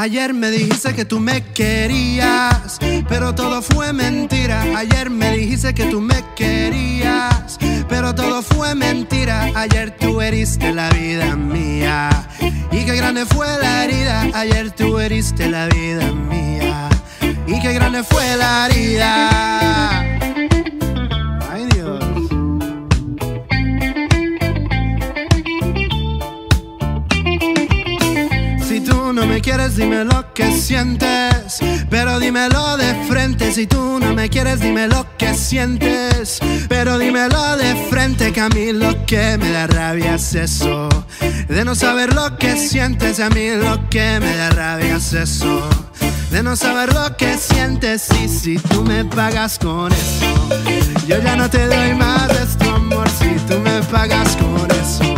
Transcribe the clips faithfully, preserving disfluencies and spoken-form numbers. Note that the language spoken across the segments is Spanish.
Ayer me dijiste que tú me querías, pero todo fue mentira. Ayer me dijiste que tú me querías, pero todo fue mentira. Ayer tú heriste la vida mía, y qué grande fue la herida. Ayer tú heriste la vida mía, y qué grande fue la herida. Ay, Dios. Si tú no me quieres, dime lo que sientes, pero dímelo de frente. Si tú no me quieres, dime lo que sientes, pero dímelo de frente. Que a mí lo que me da rabia es eso, de no saber lo que sientes. A mí lo que me da rabia es eso, de no saber lo que sientes. Y si tú me pagas con eso, yo ya no te doy más de tu amor. Si tú me pagas con eso,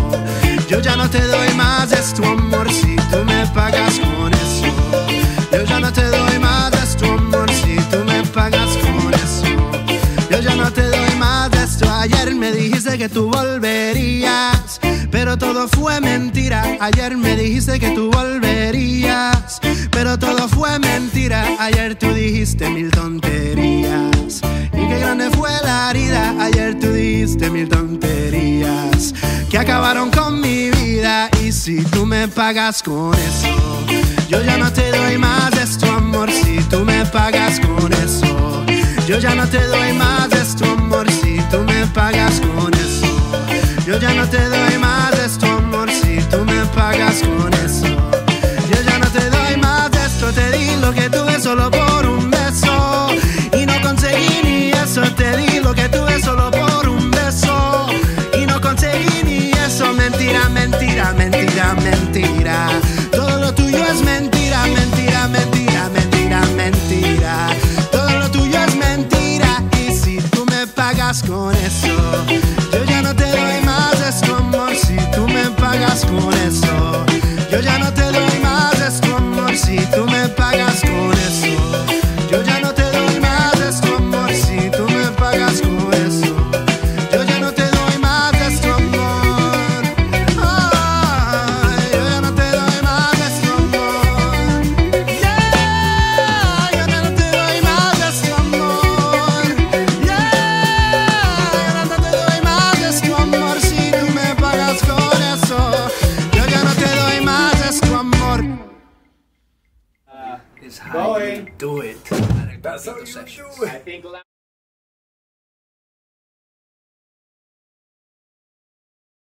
yo ya no te doy más de tu amor. Si tú me pagas con eso, yo ya no te doy más de tu amor. Si tú me pagas con eso, yo ya no te doy más de esto. Ayer me dijiste que tú volverías, pero todo fue mentira. Ayer me dijiste que tú volverías, pero todo fue mentira. Ayer tú dijiste mil tonterías, y qué grande fue la herida. Ayer tú dijiste mil tonterías que acabaron con mi vida. Y si tú me pagas con eso, yo ya no te doy más de tu amor. Si tú me pagas con eso, yo ya no te doy más de tu amor. Si tú me pagas con eso, yo ya no te doy más de tu amor. Si tú me pagas con eso, yo ya no te doy más de esto. Te di lo que tuve solo por un beso, y no conseguí ni eso. Te di lo que tuve solo por un beso, y no conseguí ni eso. Mentira, mentira, mentira, mentira. Todo lo tuyo es mentira, mentira, mentira, mentira, mentira. Todo lo tuyo es mentira. Y si tú me pagas con eso, yo ya no te doy más de tu amor. Si tú me pagas con eso, yo ya no te doy más de tu amor. Si tú me pagas con eso, yo ya no te doy más de tu amor. Si tú me pagas con eso, yo ya no te doy más de tu amor. Oh, yo ya no te doy más de tu amor. Yeah, yo ya no te doy más de tu amor. Yeah, yo ya no te doy más de tu amor. Si tú me pagas con eso, yo ya no te doy más de tu amor. Uh, is how you do it. That's how you do it.